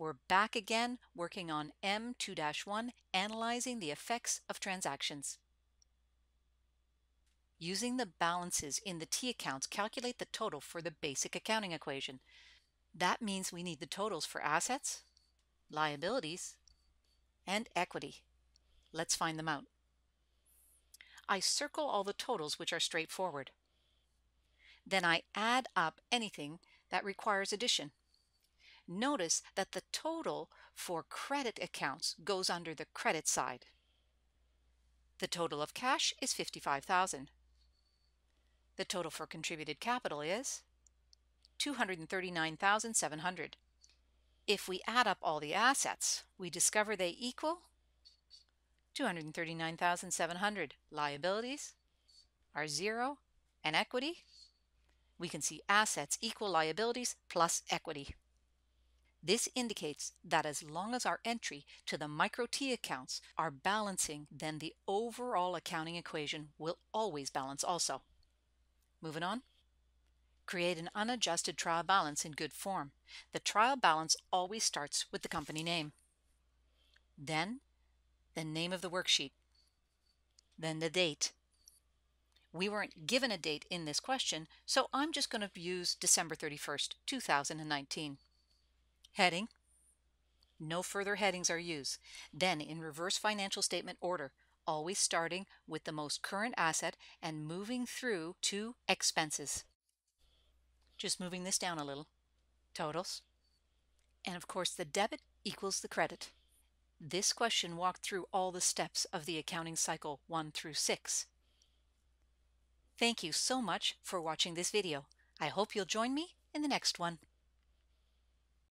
We're back again working on M2-1, analyzing the effects of transactions. Using the balances in the T accounts, calculate the total for the basic accounting equation. That means we need the totals for assets, liabilities, and equity. Let's find them out. I circle all the totals which are straightforward. Then I add up anything that requires addition. Notice that the total for credit accounts goes under the credit side. The total of cash is $55,000. The total for contributed capital is $239,700. If we add up all the assets, we discover they equal $239,700. Liabilities are zero, and equity, we can see assets equal liabilities plus equity. This indicates that as long as our entry to the micro T accounts are balancing, then the overall accounting equation will always balance also. Moving on. Create an unadjusted trial balance in good form. The trial balance always starts with the company name. Then the name of the worksheet. Then the date. We weren't given a date in this question, so I'm just going to use December 31st, 2019. Heading. No further headings are used. Then in reverse financial statement order, always starting with the most current asset and moving through to expenses. Just moving this down a little. Totals. And of course the debit equals the credit. This question walked through all the steps of the accounting cycle 1 through 6. Thank you so much for watching this video. I hope you'll join me in the next one.